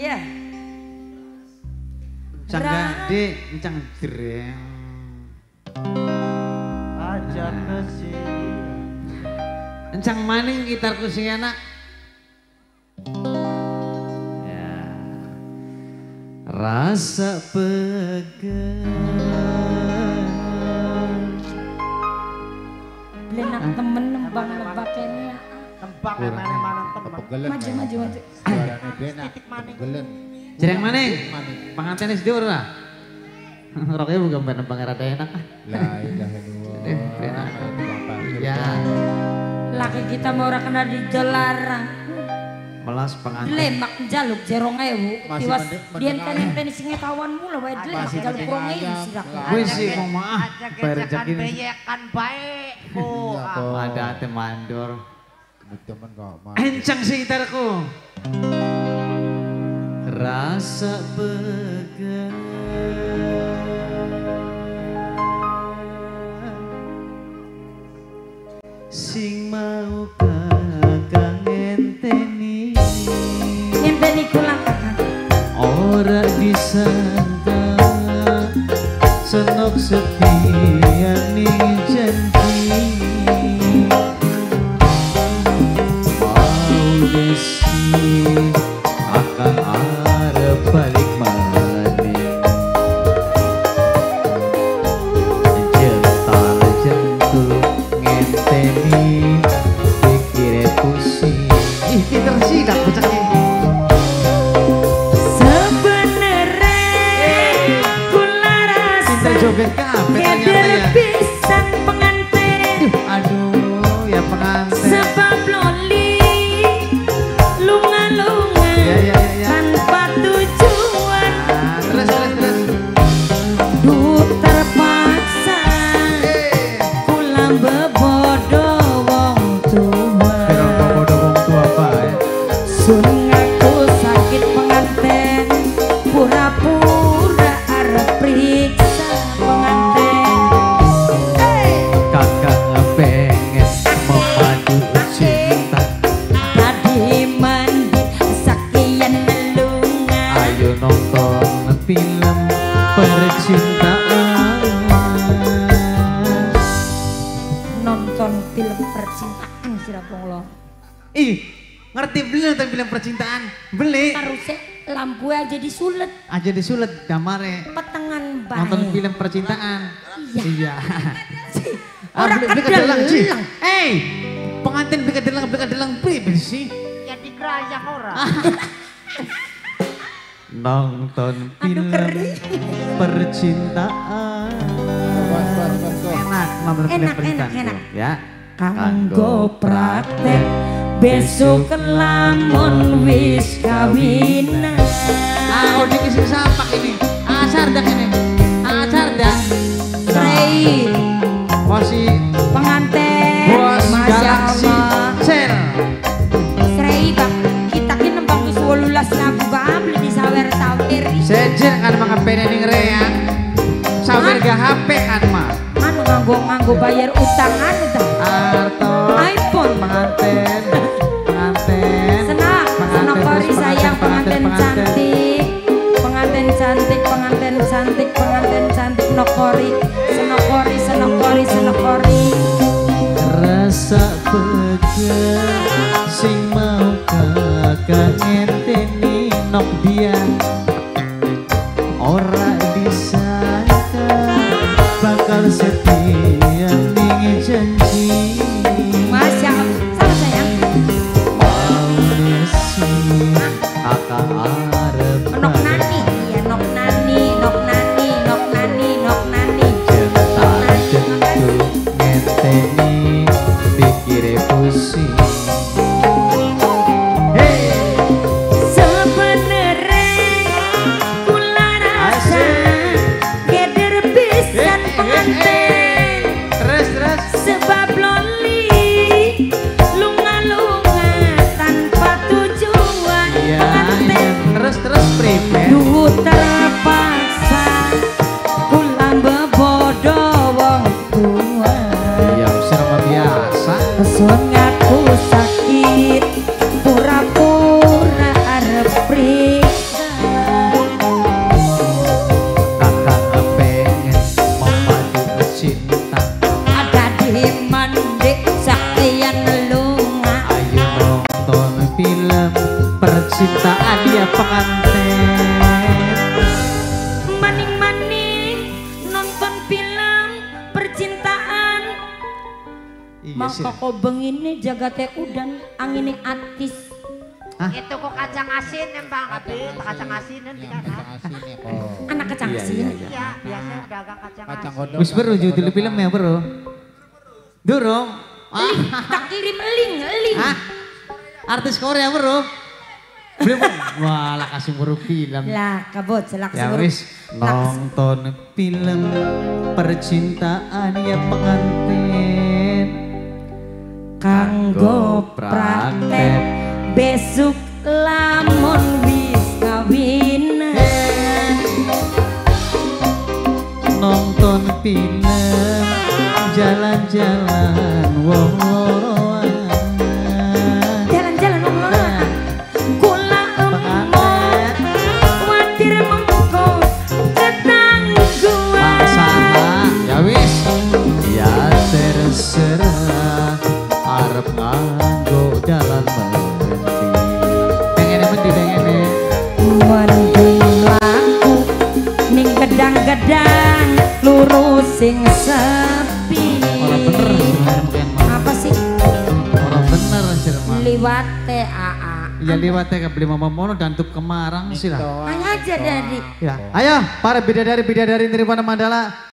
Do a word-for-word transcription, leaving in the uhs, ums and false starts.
Iya. Sanggade encang dreng. Ajar besi. Encang maning gitarku sing enak. Ya. Rasa pegal. Blenak temen nembang-nembak kene. Nembang mana-mana temen. Maju maju maju. Suarane benak. Gelen. Jereng maning, pangantennya sedih ora? Roknya bukan penempangnya rada enak. Lah ilah enak. Ya. Laki kita mau orang kena dijelarang. Melas pengantin. Lemak jaluk jerong ewu. Tiwas dianten-anten singnya kawanmu lah. Lemak jaluk kurang ewu sidak. Wih sih mau maaf. Berjakin beyekan baik. Ada temandur. Teman kok maaf. Encang sih gitarku. Rasa pegal sing mau kakang enteni enteni kula ora disangka senok setiani janji mau desi akan akan balik mane jental jentul ngenteni pikir pusing ih kita sidak bocahnya sebenere kula rasa kita joget kabeh tanya-tanya pisan pengantin aduh ya pengantin sebab loli lunga-lunga ya ya ya tanpa tujuan. Ih, ngerti beli nonton film percintaan, beli. Harusnya lampu aja disulet. Aja disulet, damare. Petengan baik. Nonton film percintaan. Iya. Orang kedelang sih. Eh, pengantin beli kedelang, beli kedelang, beli bersih. Ya dikerayang orang. Nonton film percintaan. Enak, nonton film percintaan. Ya. Kanggo praktek besok lamun wis kawinan. Ah, udah kisah sapak ini. Ah, sardak ini. Ah, sardak. Rei. Masih pengantin. Bos Galaksi. Share. Rei, bang. Kita kini nembang di Sululas ngaku bang beli di sawer sawer. Sejer kan mangapene ning rean. Sawer gak H P kan mah. Nganggo-nganggo bayar utang anda Arto iPhone pengantin pengantin senang senang kori sayang pengantin cantik pengantin cantik pengantin cantik pengantin cantik nokori senokori senokori senokori rasa pegal sing mau kakang enteni nok dia ora disangka bakal setia sebenere kula rasa cintaan dia pengantin. Maning-maning nonton film percintaan. Iya, mak kok benginnya jaga teh udan angin atis. Hah? Itu kok kacang asin emang habis kacang asin nanti kan. Anak kacang asin. Iya, biasa dagang kacang asin. Wis beru judul film ya, Bro. Durung. Ah, tak kirim link, link. Artis Korea Bro. Wah, lah kasih buru film. Lah, kabut selak ya, wis nonton film percintaan ya pengantin. Kanggo praktek besok lamun wis kawinan. Nonton film jalan-jalan wong loroan. Gedang lurus sing sepi. Orang bener apa sih? Orang bener Jerman. Liwat T A A. Ya liwat T A A beli mama mono dantup kemarang sih lah. Ayo aja dari. Ya, ayo para bidadari bidadari Nirwana Mandala.